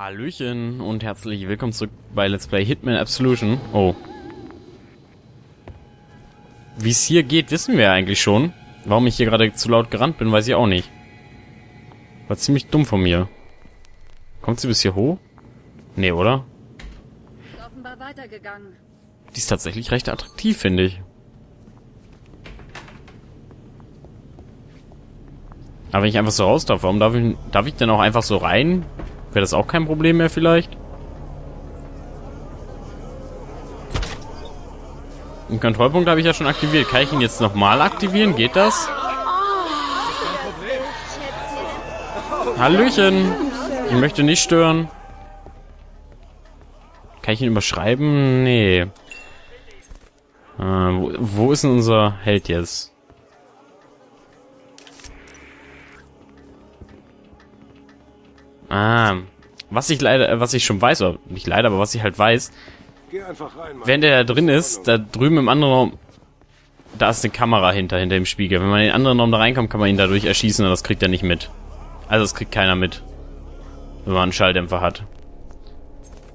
Hallöchen und herzlich willkommen zurück bei Let's Play Hitman Absolution. Oh. Wie es hier geht, wissen wir ja eigentlich schon. Warum ich hier gerade zu laut gerannt bin, weiß ich auch nicht. War ziemlich dumm von mir. Kommt sie bis hier hoch? Nee, oder? Ist offenbar weitergegangen. Die ist tatsächlich recht attraktiv, finde ich. Aber wenn ich einfach so raus darf, warum darf ich denn auch einfach so rein? Wäre das auch kein Problem mehr vielleicht? Den Kontrollpunkt habe ich ja schon aktiviert. Kann ich ihn jetzt nochmal aktivieren? Geht das? Hallöchen! Ich möchte nicht stören. Kann ich ihn überschreiben? Nee. Wo ist denn unser Held jetzt? Was ich halt weiß, wenn der da drin ist, da drüben im anderen Raum, da ist eine Kamera hinter dem Spiegel. Wenn man in den anderen Raum da reinkommt, kann man ihn dadurch erschießen und das kriegt er nicht mit. Also das kriegt keiner mit, wenn man einen Schalldämpfer hat.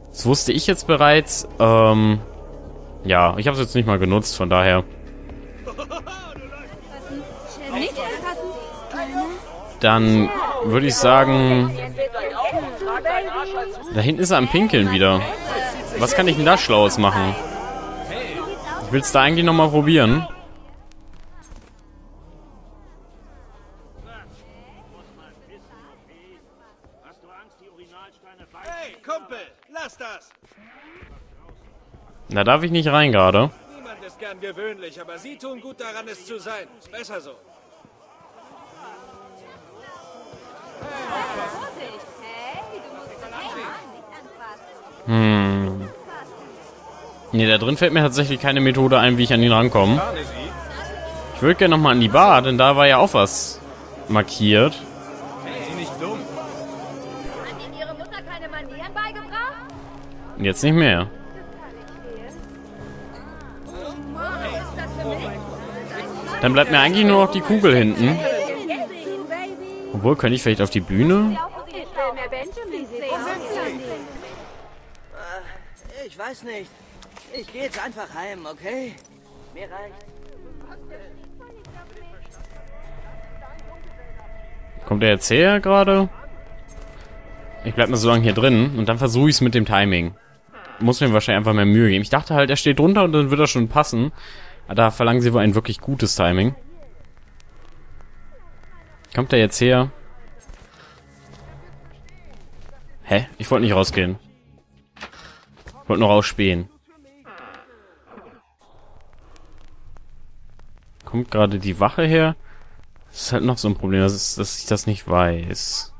Das wusste ich jetzt bereits, ja, ich habe es jetzt nicht mal genutzt, von daher. Dann würde ich sagen... Da hinten ist er am Pinkeln wieder. Was kann ich denn da Schlaues machen? Ich will es da eigentlich nochmal probieren. Hey, Kumpel, lass das! Da darf ich nicht rein gerade. Niemand ist gern gewöhnlich, aber Sie tun gut daran, es zu sein. Besser so. Ne, da drin fällt mir tatsächlich keine Methode ein, wie ich an ihn rankomme. Ich würde gerne nochmal an die Bar, denn da war ja auch was markiert. Jetzt nicht mehr. Dann bleibt mir eigentlich nur noch die Kugel hinten. Obwohl, könnte ich vielleicht auf die Bühne? Ich weiß nicht. Ich gehe jetzt einfach heim, okay? Mir reicht. Kommt der jetzt her gerade? Ich bleib mal so lange hier drin und dann versuche ich es mit dem Timing. Muss mir wahrscheinlich einfach mehr Mühe geben. Ich dachte halt, er steht drunter und dann wird er schon passen. Aber da verlangen sie wohl ein wirklich gutes Timing. Kommt der jetzt her? Hä? Ich wollte nicht rausgehen. Ich wollte nur rausspähen. Kommt gerade die Wache her? Das ist halt noch so ein Problem, dass ich das nicht weiß.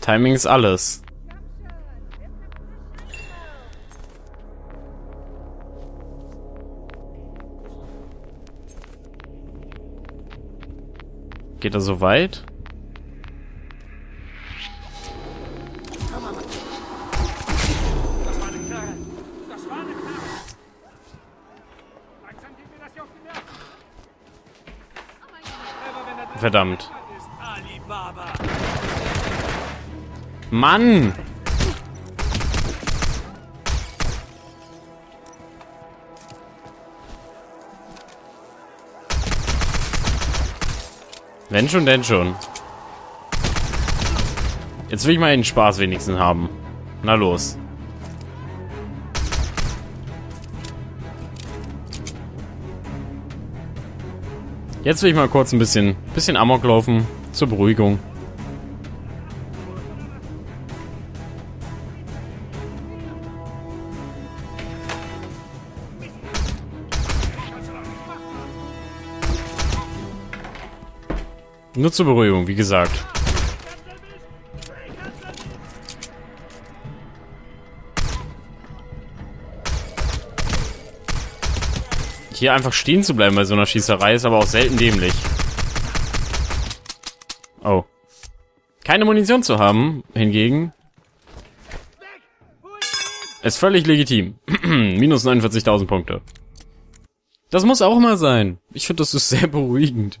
Timing ist alles. Geht er so weit? Verdammt. Mann! Wenn schon, denn schon. Jetzt will ich mal den Spaß wenigstens haben. Na los. Jetzt will ich mal kurz ein bisschen Amok laufen. Zur Beruhigung. Nur zur Beruhigung, wie gesagt. Hier einfach stehen zu bleiben bei so einer Schießerei ist aber auch selten dämlich. Oh. Keine Munition zu haben, hingegen. Ist völlig legitim. Minus 49.000 Punkte. Das muss auch mal sein. Ich finde, das ist sehr beruhigend.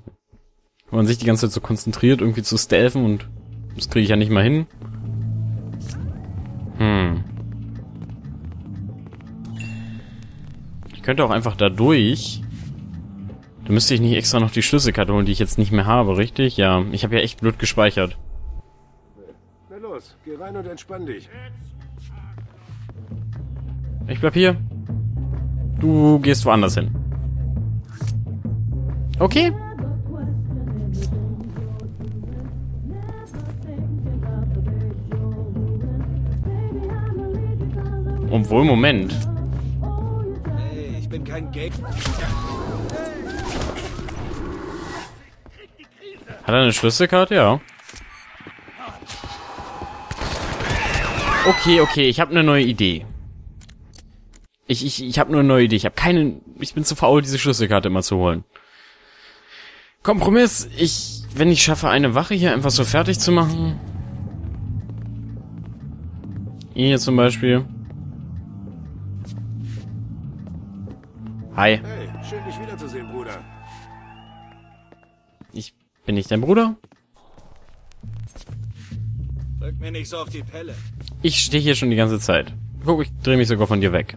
Wenn man sich die ganze Zeit so konzentriert, irgendwie zu stealthen und... Das kriege ich ja nicht mal hin. Ich könnte auch einfach da durch... Da müsste ich nicht extra noch die Schlüsselkarte holen, die ich jetzt nicht mehr habe, richtig? Ja, ich habe ja echt blöd gespeichert. Na los, geh rein und entspann dich. Ich bleib hier. Du gehst woanders hin. Okay. Obwohl, Moment. Hey, ich bin kein Gay. Hat er eine Schlüsselkarte? Ja. Okay, okay, ich habe eine neue Idee. Ich habe nur eine neue Idee. Ich habe keine... Ich bin zu faul, diese Schlüsselkarte immer zu holen. Kompromiss. Wenn ich schaffe, eine Wache hier einfach so fertig zu machen... Hier zum Beispiel. Hi. Hey, schön dich wiederzusehen, Bruder. Bin ich dein Bruder? Drück mir nicht so auf die Pelle. Ich stehe hier schon die ganze Zeit. Guck, ich drehe mich sogar von dir weg.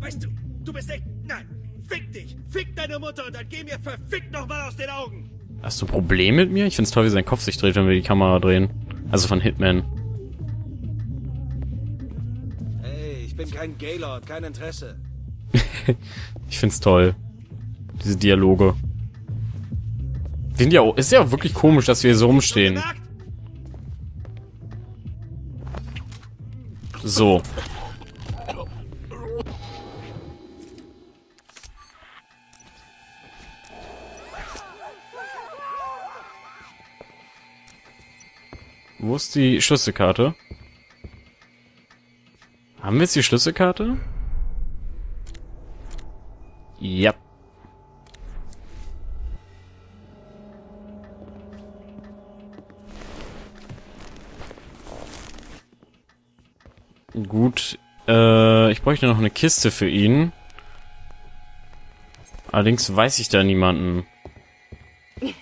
Weißt du, du bist echt... Nein, fick dich! Fick deine Mutter und dann geh mir verfickt nochmal aus den Augen! Hast du ein Problem mit mir? Ich find's toll, wie sein Kopf sich dreht, wenn wir die Kamera drehen. Also von Hitman. Hey, ich bin kein Gaylord, kein Interesse. Ich find's toll. Diese Dialoge. Sind ja auch, ist ja auch wirklich komisch, dass wir hier so rumstehen. So. Wo ist die Schlüsselkarte? Haben wir jetzt die Schlüsselkarte? Ja. Yep. Gut, ich bräuchte noch eine Kiste für ihn. Allerdings weiß ich da niemanden. Ich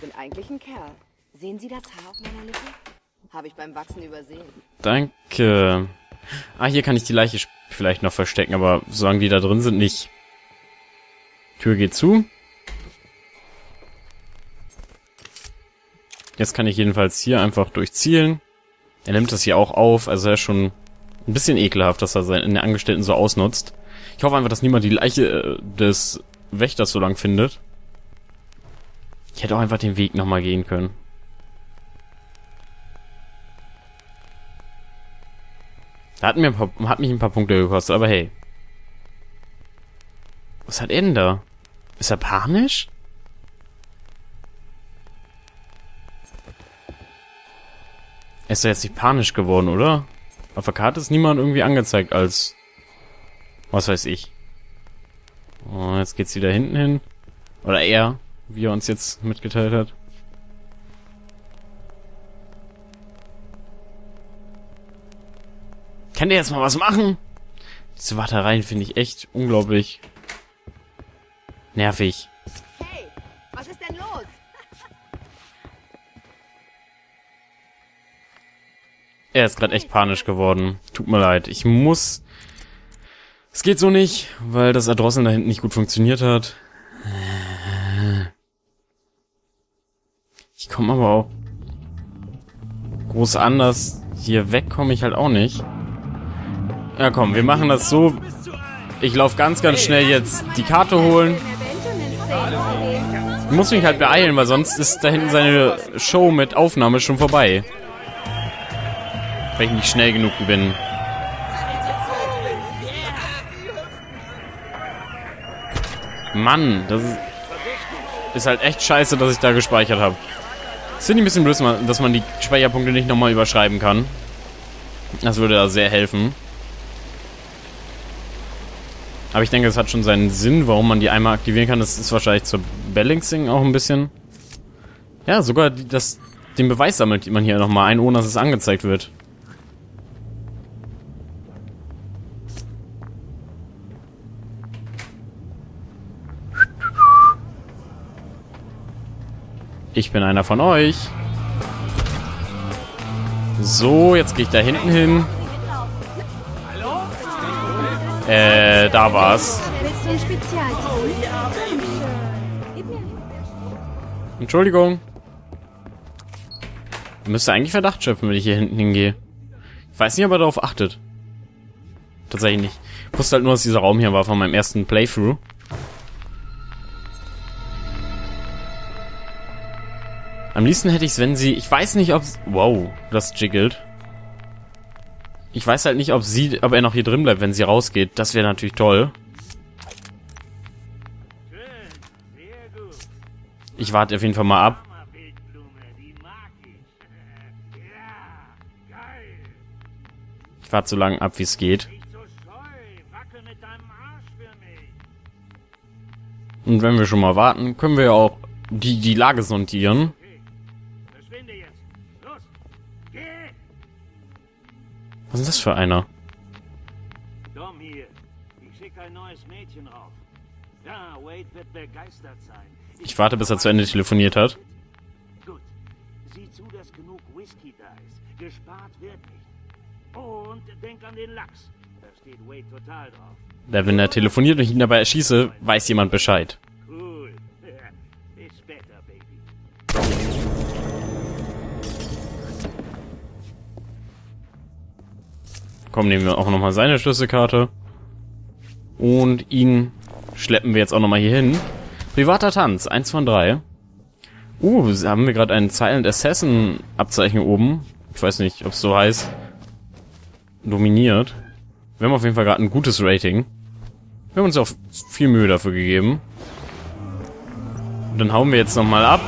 bin eigentlich ein Kerl. Sehen Sie das Haar auf meiner Lippe? Habe ich beim Wachsen übersehen. Danke. Ah, hier kann ich die Leiche vielleicht noch verstecken, aber solange die da drin sind, nicht. Tür geht zu. Jetzt kann ich jedenfalls hier einfach durchzielen. Er nimmt das hier auch auf, also er ist schon ein bisschen ekelhaft, dass er seine Angestellten so ausnutzt. Ich hoffe einfach, dass niemand die Leiche des Wächters so lang findet. Ich hätte auch einfach den Weg nochmal gehen können. Hat mich ein paar Punkte gekostet, aber hey. Was hat er denn da? Ist er panisch? Er ist doch jetzt nicht panisch geworden, oder? Auf der Karte ist niemand irgendwie angezeigt als... Was weiß ich. Oh, jetzt geht's wieder hinten hin. Oder er, wie er uns jetzt mitgeteilt hat. Kann der jetzt mal was machen? Diese Wartereien finde ich echt unglaublich... nervig. Hey, was ist denn los? Er ist gerade echt panisch geworden. Tut mir leid. Ich muss... Es geht so nicht, weil das Erdrosseln da hinten nicht gut funktioniert hat. Ich komme aber auch... groß anders. Hier weg komme ich halt auch nicht. Ja komm, wir machen das so. Ich laufe ganz, ganz schnell jetzt die Karte holen. Ich muss mich halt beeilen, weil sonst ist da hinten seine Show mit Aufnahme schon vorbei. Weil ich nicht schnell genug bin. Mann, das ist halt echt scheiße, dass ich da gespeichert habe. Es finde ich ein bisschen blöd, dass man die Speicherpunkte nicht nochmal überschreiben kann. Das würde da sehr helfen. Aber ich denke, es hat schon seinen Sinn, warum man die einmal aktivieren kann. Das ist wahrscheinlich zur Balancing auch ein bisschen. Ja, sogar das... Den Beweis sammelt man hier nochmal ein, ohne dass es angezeigt wird. Ich bin einer von euch. So, jetzt gehe ich da hinten hin. Da war's. Entschuldigung. Ich müsste eigentlich Verdacht schöpfen, wenn ich hier hinten hingehe. Ich weiß nicht, ob er darauf achtet. Tatsächlich nicht. Ich wusste halt nur, dass dieser Raum hier war von meinem ersten Playthrough. Am liebsten hätte ich es, wenn sie... Ich weiß nicht, ob... Wow, das jiggelt. Ich weiß halt nicht, ob er noch hier drin bleibt, wenn sie rausgeht. Das wäre natürlich toll. Ich warte auf jeden Fall mal ab. Ich warte so lange ab, wie es geht. Und wenn wir schon mal warten, können wir ja auch die Lage sondieren. Was ist das für einer? Dom hier. Ich schicke ein neues Mädchen rauf. Ja, Wade wird begeistert sein. Ich warte, bis er zu Ende telefoniert hat. Gut. Sieh zu, dass genug Whisky da ist. Gespart wird nicht. Und denk an den Lachs. Da steht Wade total drauf. Da, wenn er telefoniert und ich ihn dabei erschieße, weiß jemand Bescheid. Cool. Bis später, Baby. Komm, nehmen wir auch nochmal seine Schlüsselkarte. Und ihn schleppen wir jetzt auch nochmal hier hin. Privater Tanz, 1 von 3. Haben wir gerade ein Silent Assassin Abzeichen oben. Ich weiß nicht, ob es so heißt. Dominiert. Wir haben auf jeden Fall gerade ein gutes Rating. Wir haben uns auch viel Mühe dafür gegeben. Und dann hauen wir jetzt nochmal ab.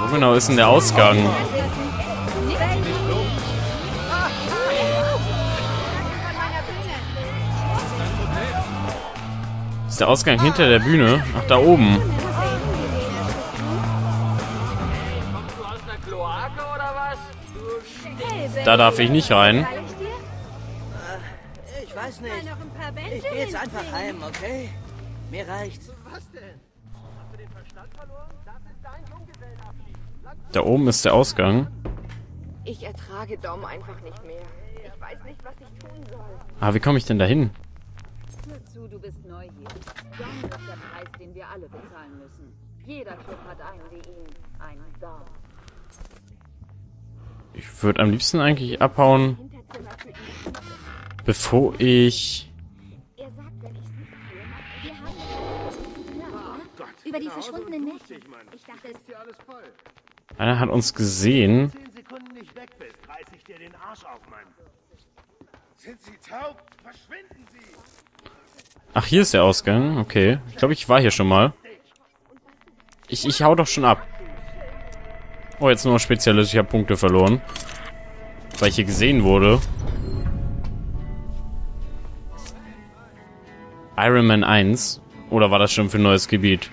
Wo genau ist denn der Ausgang? Ist der Ausgang hinter der Bühne? Ach, da oben. Da darf ich nicht rein. Ich weiß nicht. Ich gehe jetzt einfach heim, okay? Mir reicht's. Was denn? Hast du den Verstand verloren? Das ist dein Junggesellenabschied. Da oben ist der Ausgang. Ich ertrage Dom einfach nicht mehr. Ich weiß nicht, was ich tun soll. Ah, wie komme ich denn da hin? Hör zu, du bist neu hier. Dom ist der Preis, den wir alle bezahlen müssen. Jeder Typ hat einen wie ihn, einen Dom. Ich würde am liebsten eigentlich abhauen, bevor ich... Über die verschwundenen Mädchen. Ich dachte, es ist alles voll. Einer hat uns gesehen. 10 Sekunden nicht weg bist, reiß ich dir den Arsch auf, Mann. Sind Sie taub? Verschwinden Sie! Ach, hier ist der Ausgang. Okay. Ich glaube, ich war hier schon mal. Ich hau doch schon ab. Oh, jetzt nur noch Spezielles. Ich habe Punkte verloren. Weil ich hier gesehen wurde. Ironman 1. Oder war das schon für ein neues Gebiet?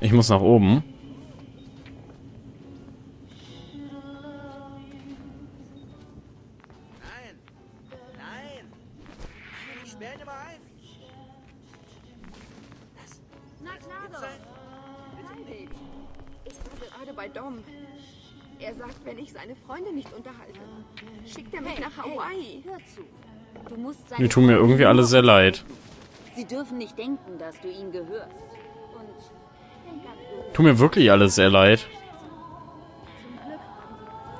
Ich muss nach oben. Nein. Nein. Sperr dir mal ein. Was? Na klar doch. Nein, Baby. Ich war gerade bei Dom. Er sagt, wenn ich seine Freunde nicht unterhalte, schickt er mich nach Hawaii. Hör zu. Du musst sein. Die tun mir irgendwie alle sehr leid. Sie dürfen nicht denken, dass du ihnen gehörst. Und... Tut mir wirklich alles sehr leid.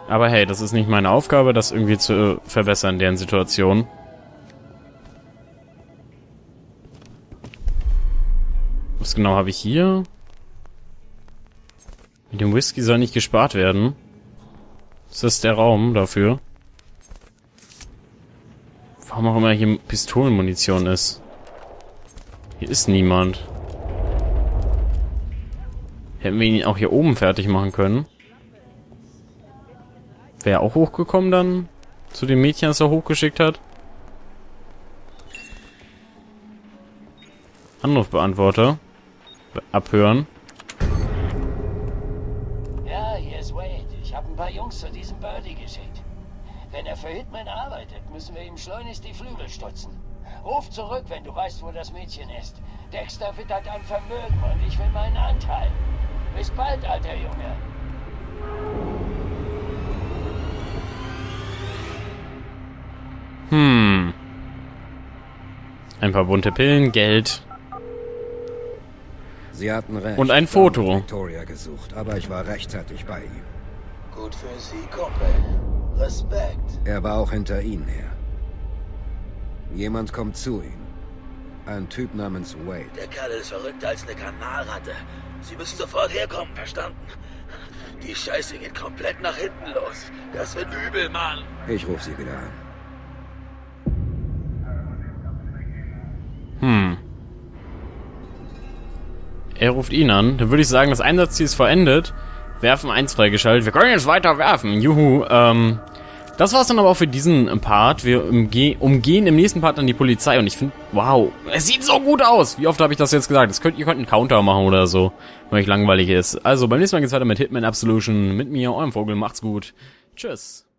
Aber hey, das ist nicht meine Aufgabe, das irgendwie zu verbessern, deren Situation. Was genau habe ich hier? Mit dem Whisky soll nicht gespart werden. Das ist der Raum dafür. Warum auch immer hier Pistolenmunition ist. Hier ist niemand. Hätten wir ihn auch hier oben fertig machen können. Wäre auch hochgekommen dann? Zu dem Mädchen, das er hochgeschickt hat? Anrufbeantworter. Abhören. Ja, hier ist Wade. Ich habe ein paar Jungs zu diesem Birdie geschickt. Wenn er für Hitman arbeitet, müssen wir ihm schleunigst die Flügel stutzen. Ruf zurück, wenn du weißt, wo das Mädchen ist. Dexter wittert ein Vermögen und ich will meinen Anteil. Bis bald, alter Junge. Hm. Ein paar bunte Pillen, Geld. Sie hatten recht. Und ein Foto. Victoria gesucht, aber ich war rechtzeitig bei ihm. Gut für Sie, Kumpel. Respekt. Er war auch hinter Ihnen her. Jemand kommt zu Ihnen. Ein Typ namens Wade. Der Kerl ist verrückter als eine Kanalratte. Sie müssen sofort herkommen, verstanden? Die Scheiße geht komplett nach hinten los. Das wird übel, Mann. Ich rufe Sie wieder an. Hm. Er ruft ihn an. Dann würde ich sagen, das Einsatzziel ist verendet. Werfen 1 freigeschaltet. Wir können jetzt weiter werfen. Juhu. Das war's dann aber auch für diesen Part. Wir umgehen im nächsten Part dann die Polizei. Und ich finde, wow, es sieht so gut aus. Wie oft habe ich das jetzt gesagt? Ihr könnt einen Counter machen oder so, wenn euch langweilig ist. Also beim nächsten Mal geht's weiter mit Hitman Absolution. Mit mir, eurem Vogel. Macht's gut. Tschüss.